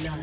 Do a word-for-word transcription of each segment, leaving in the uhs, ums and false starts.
blood.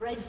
Red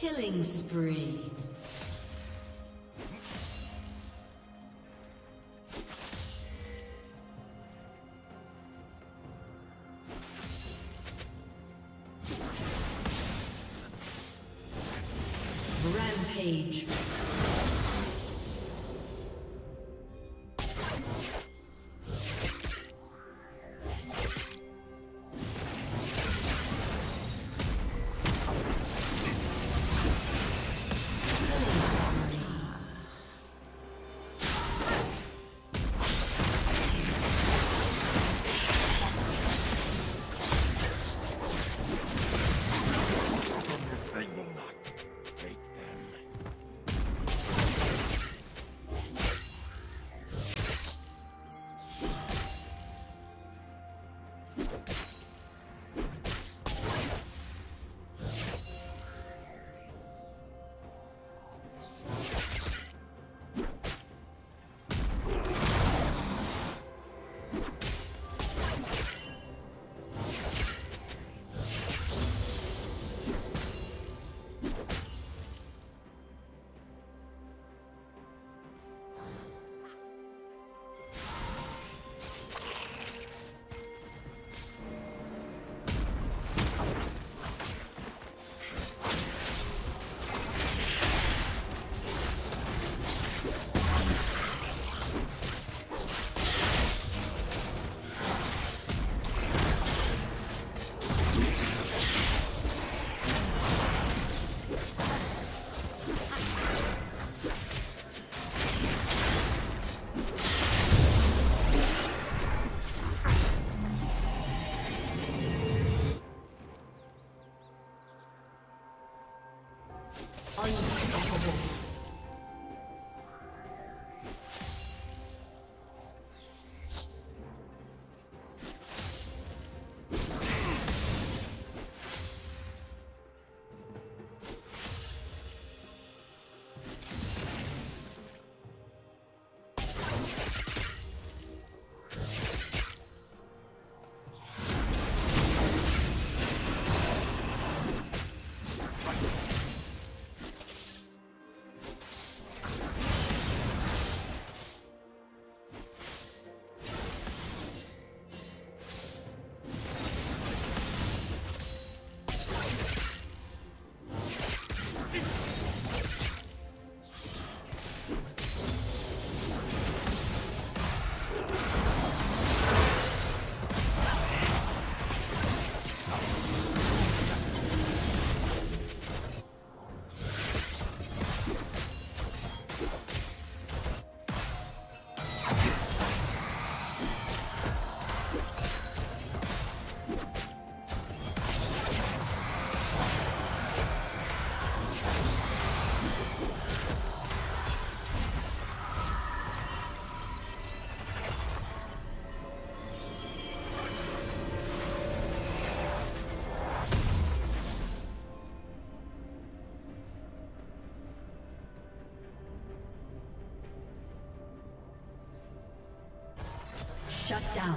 Killing spree. page. Shut down.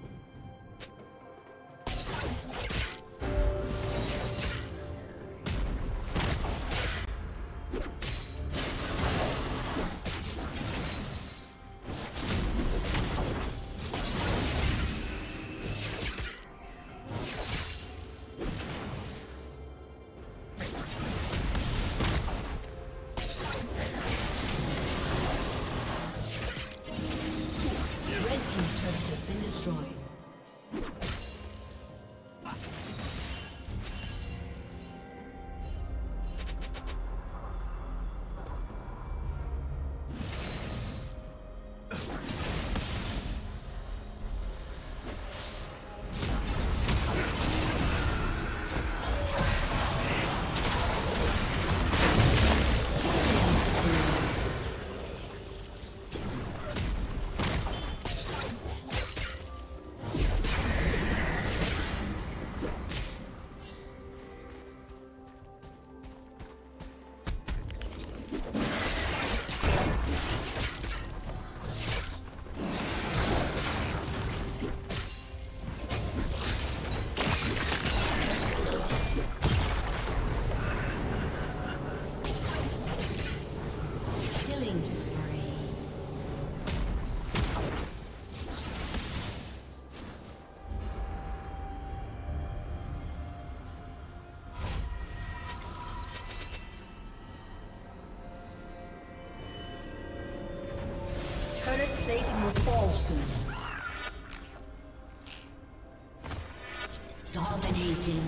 Destroyed. Plating will fall soon. Dominating.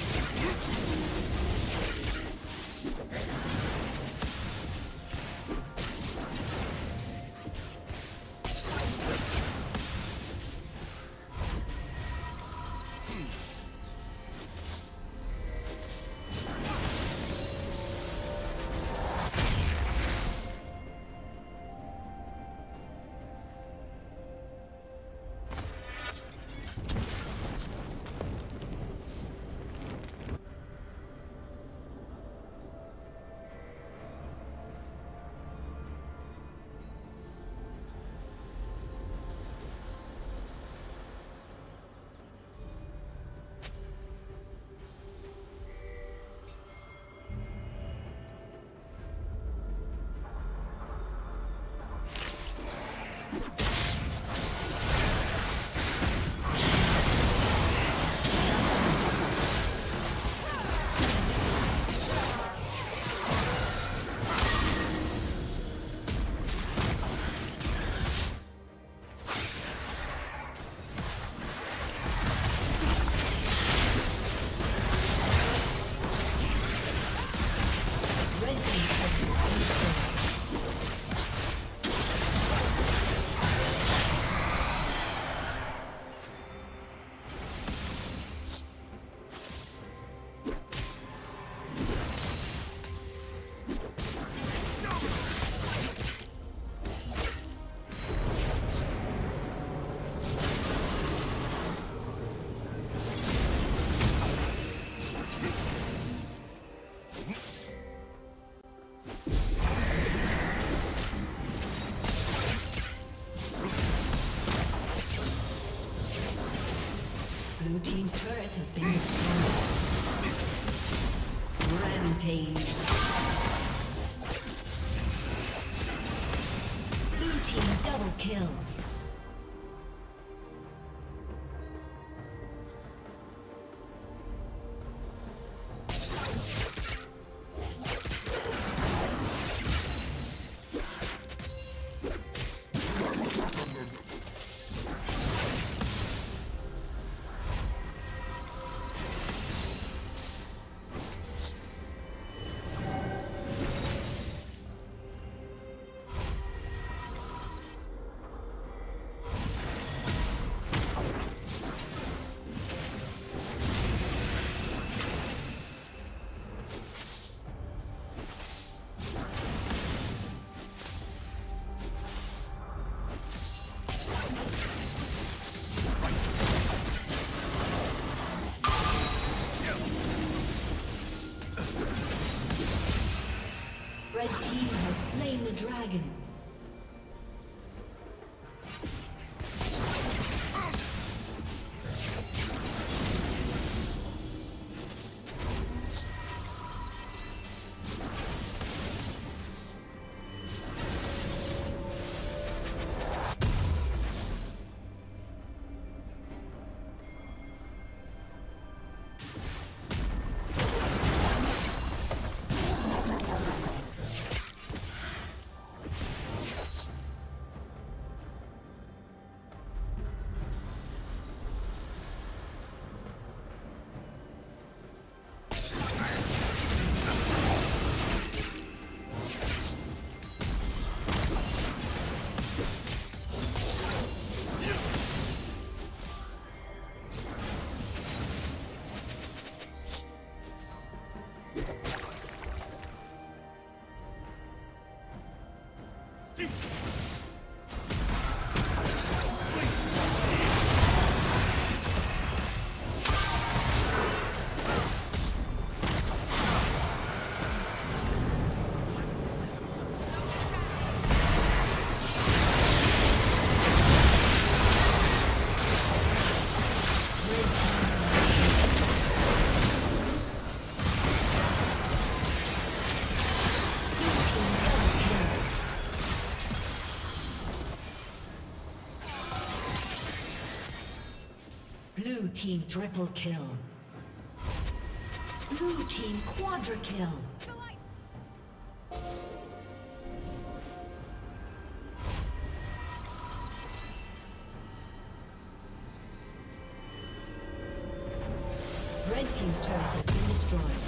Blue team's turret has been destroyed. Rampage. Blue team double kill. the dragon. Blue team triple kill. Blue team quadra kill. Red team's turret has been destroyed.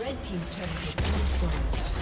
Red team's turret has been destroyed.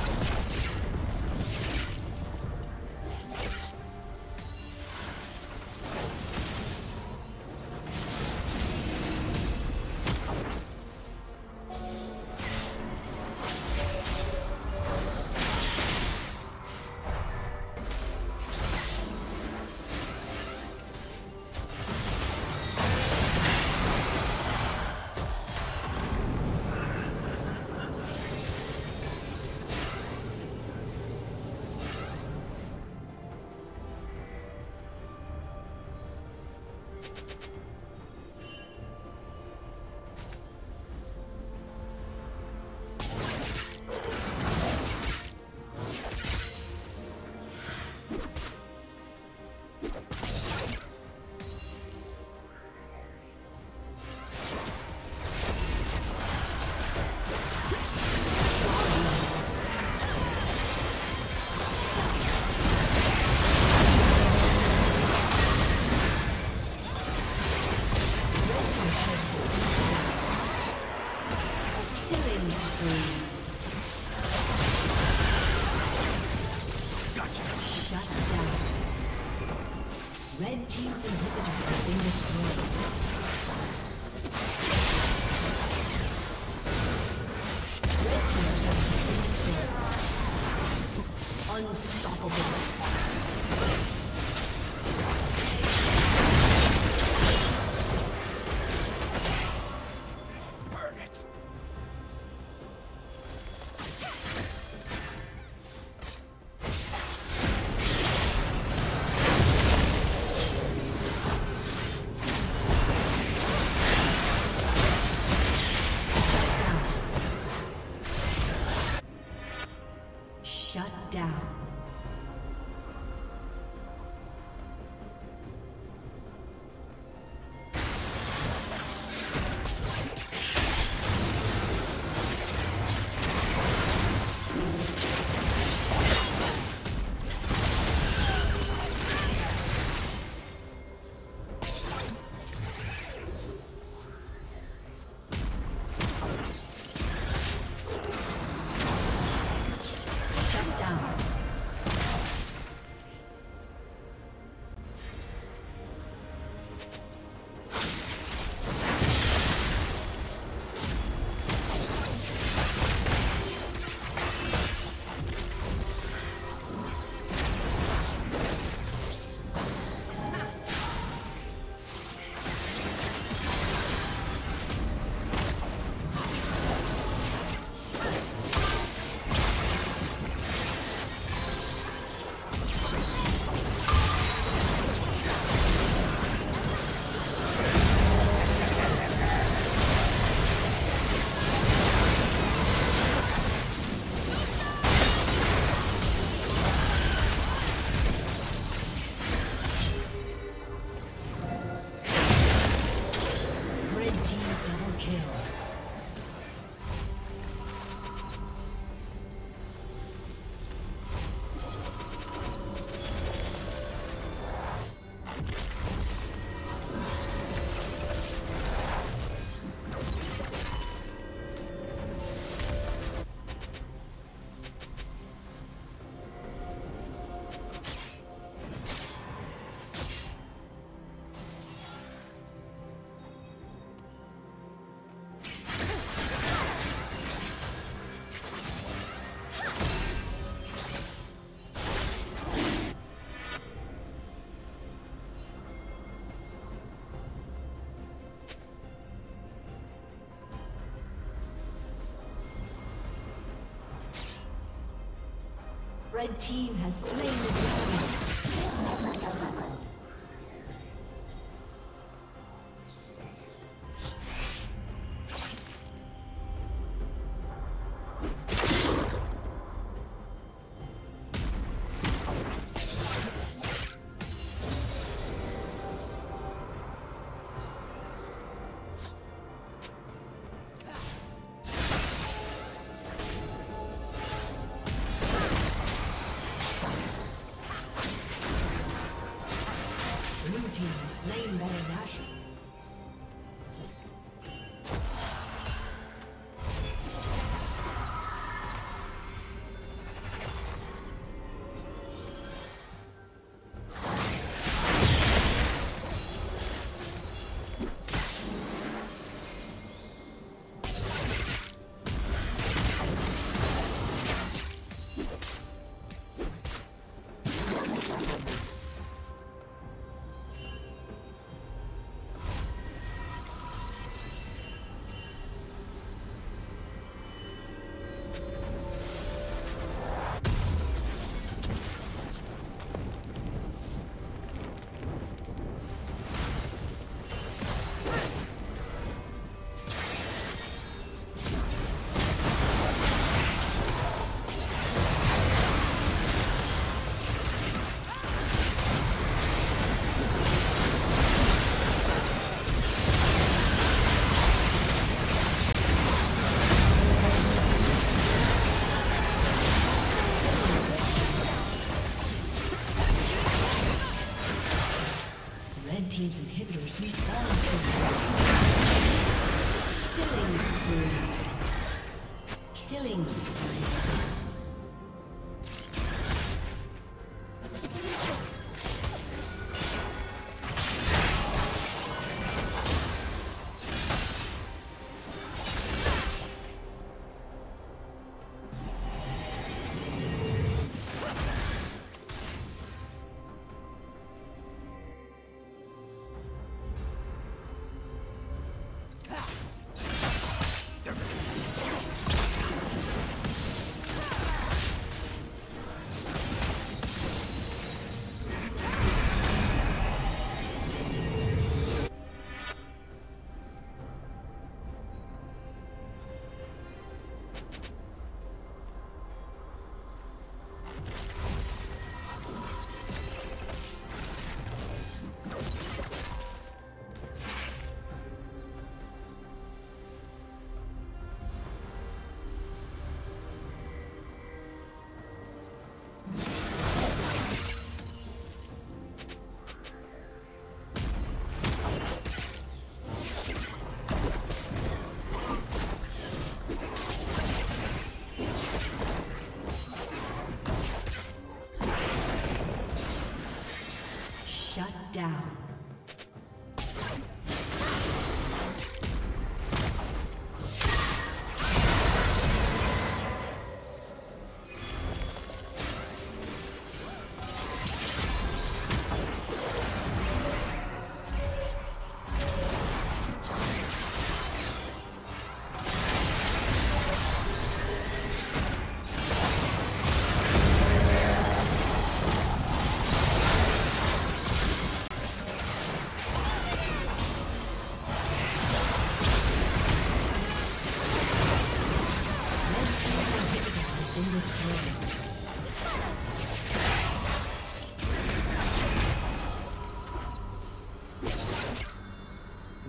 Red team has slain the dragon. Inhibitors restarting. Killing spree. Killing spree. Down.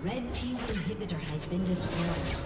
Red team's inhibitor has been destroyed.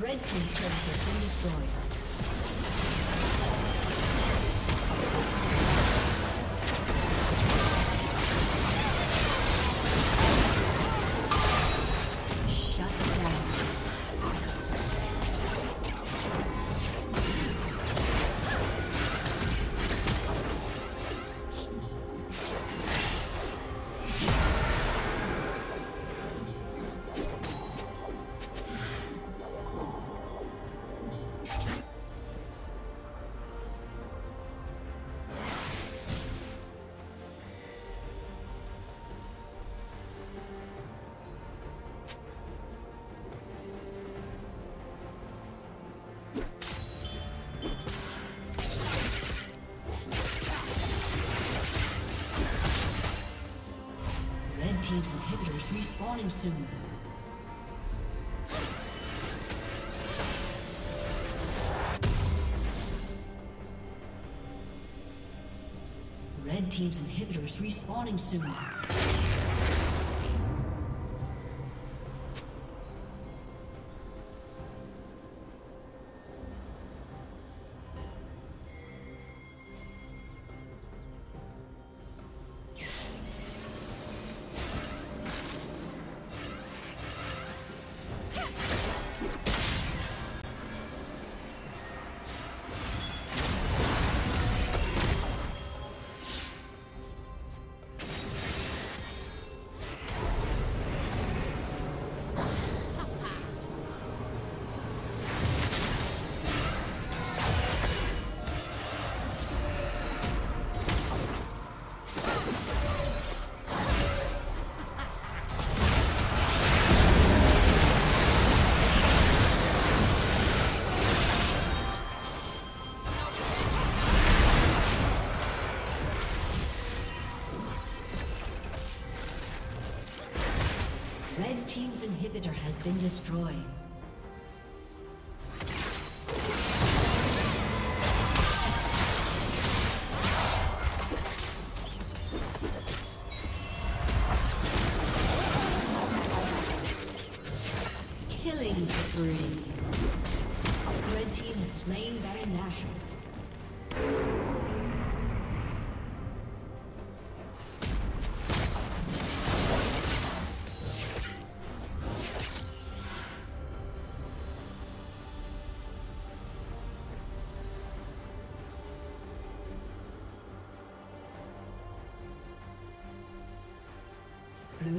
Red team's turret has been destroyed. Inhibitors respawning soon. Red team's inhibitors respawning soon. Team's inhibitor has been destroyed. Killing spree. Red team has slain Baron Nashor. Blue